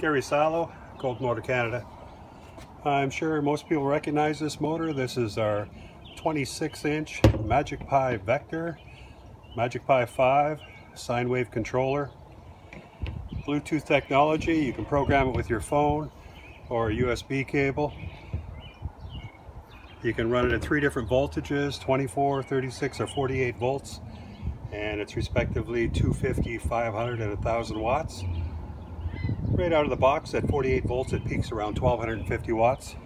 Gary Salo, Gold Motor Canada. I'm sure most people recognize this motor. This is our 26-inch Magic Pie Vector, Magic Pie 5, sine wave controller. Bluetooth technology, you can program it with your phone or a USB cable. You can run it at three different voltages, 24, 36, or 48 volts, and it's respectively 250, 500, and 1,000 watts. Right out of the box at 48 volts, it peaks around 1,250 watts.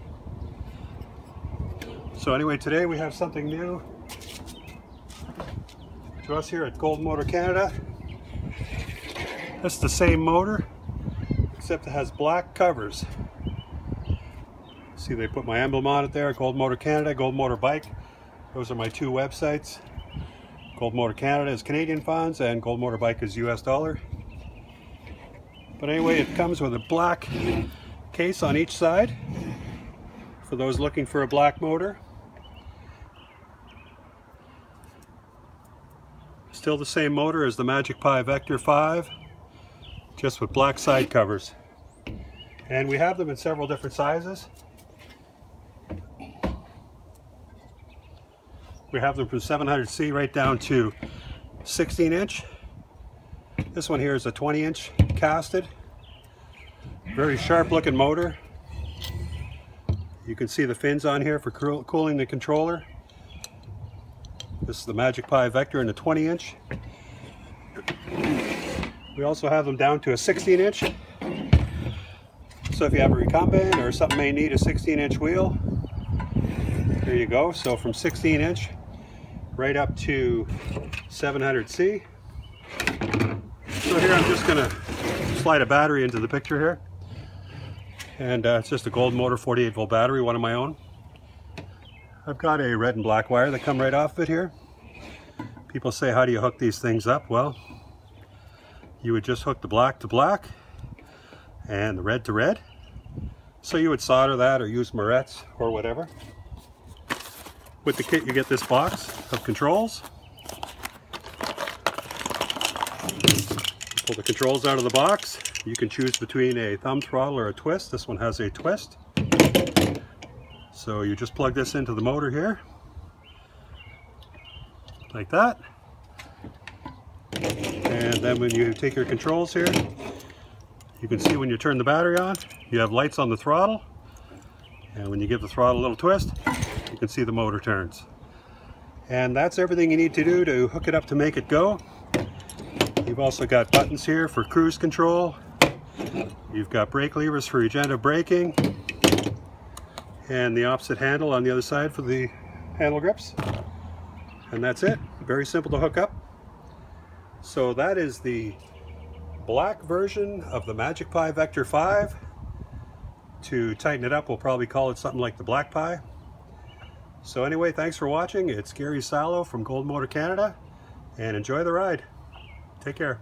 So anyway, today we have something new to us here at Gold Motor Canada. This is the same motor, except it has black covers. See, they put my emblem on it there, Gold Motor Canada, Gold Motor Bike. Those are my two websites. Gold Motor Canada is Canadian funds and Gold Motor Bike is US dollar. But anyway, it comes with a black case on each side for those looking for a black motor. Still the same motor as the Magic Pie Vector 5, just with black side covers. And we have them in several different sizes. We have them from 700C right down to 16-inch. This one here is a 20-inch casted. Very sharp looking motor. You can see the fins on here for cooling the controller. This is the Magic Pie Vector in the 20-inch. We also have them down to a 16-inch. So if you have a recumbent or something may need a 16-inch wheel, there you go. So from 16-inch right up to 700C. So here I'm just going to slide a battery into the picture here, and it's just a Gold Motor 48 volt battery, one of my own. I've got a red and black wire that come right off of it here. People say, how do you hook these things up? Well, you would just hook the black to black and the red to red. So you would solder that or use morettes or whatever. With the kit you get this box of controls. Pull the controls out of the box. You can choose between a thumb throttle or a twist. This one has a twist. So you just plug this into the motor here, like that. And then when you take your controls here, you can see when you turn the battery on, you have lights on the throttle. And when you give the throttle a little twist, you can see the motor turns. And that's everything you need to do to hook it up to make it go. You've also got buttons here for cruise control. You've got brake levers for regenerative braking. And the opposite handle on the other side for the handle grips. And that's it. Very simple to hook up. So that is the black version of the Magic Pie Vector 5. To tighten it up, we'll probably call it something like the Black Pie. So anyway, thanks for watching. It's Gary Salo from Gold Motor Canada, and enjoy the ride. Take care.